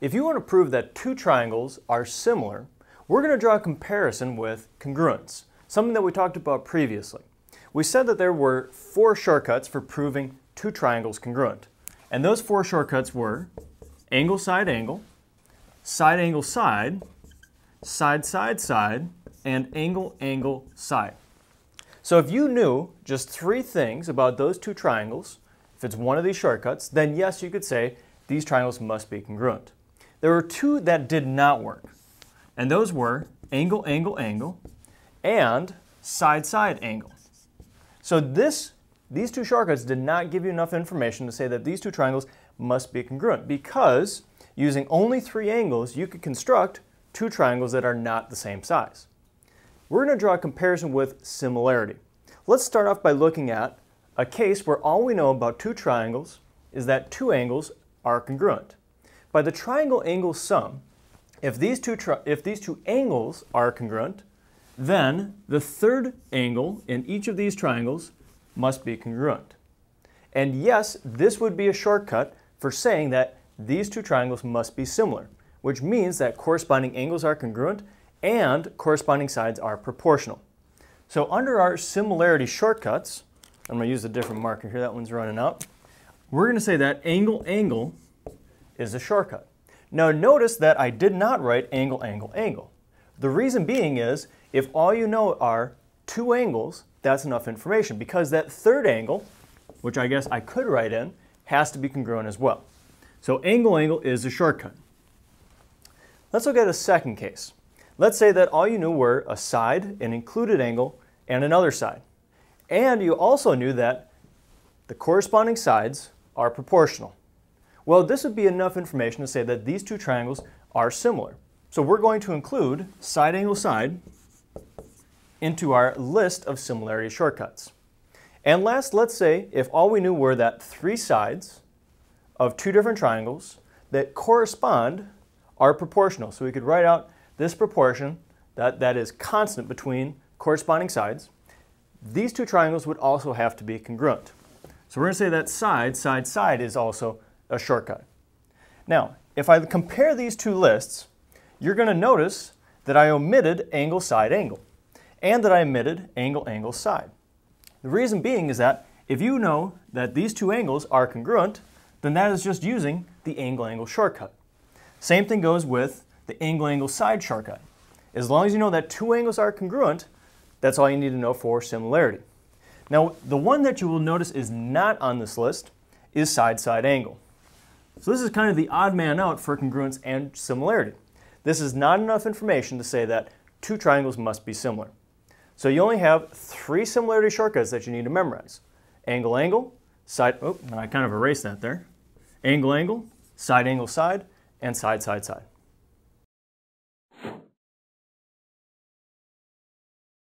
If you want to prove that two triangles are similar, we're going to draw a comparison with congruence, something that we talked about previously. We said that there were four shortcuts for proving two triangles congruent. And those four shortcuts were angle, side, angle, side, angle, side, side, side, side, and angle, angle, side. So if you knew just three things about those two triangles, if it's one of these shortcuts, then yes, you could say these triangles must be congruent. There were two that did not work, and those were angle, angle, angle, and side, side, angle. So these two shortcuts did not give you enough information to say that these two triangles must be congruent, because using only three angles, you could construct two triangles that are not the same size. We're going to draw a comparison with similarity. Let's start off by looking at a case where all we know about two triangles is that two angles are congruent. By the triangle angle sum, if these two angles are congruent, then the third angle in each of these triangles must be congruent. And yes, this would be a shortcut for saying that these two triangles must be similar, which means that corresponding angles are congruent and corresponding sides are proportional. So under our similarity shortcuts, I'm going to use a different marker here, that one's running out. We're going to say that angle, angle is a shortcut. Now notice that I did not write angle, angle, angle. The reason being is if all you know are two angles, that's enough information, because that third angle, which I guess I could write in, has to be congruent as well. So angle, angle is a shortcut. Let's look at a second case. Let's say that all you knew were a side, an included angle, and another side. And you also knew that the corresponding sides are proportional. Well, this would be enough information to say that these two triangles are similar. So we're going to include side, angle, side into our list of similarity shortcuts. And last, let's say if all we knew were that three sides of two different triangles that correspond are proportional. So we could write out this proportion that is constant between corresponding sides. These two triangles would also have to be congruent. So we're going to say that side, side, side is also a shortcut. Now, if I compare these two lists, you're going to notice that I omitted angle, side, angle, and that I omitted angle, angle, side. The reason being is that if you know that these two angles are congruent, then that is just using the angle, angle shortcut. Same thing goes with the angle, angle, side shortcut. As long as you know that two angles are congruent, that's all you need to know for similarity. Now, the one that you will notice is not on this list is side, side, angle. So this is kind of the odd man out for congruence and similarity. This is not enough information to say that two triangles must be similar. So you only have three similarity shortcuts that you need to memorize. Angle, angle, side, oh, I kind of erased that there. Angle, angle, side, angle, side, and side, side, side.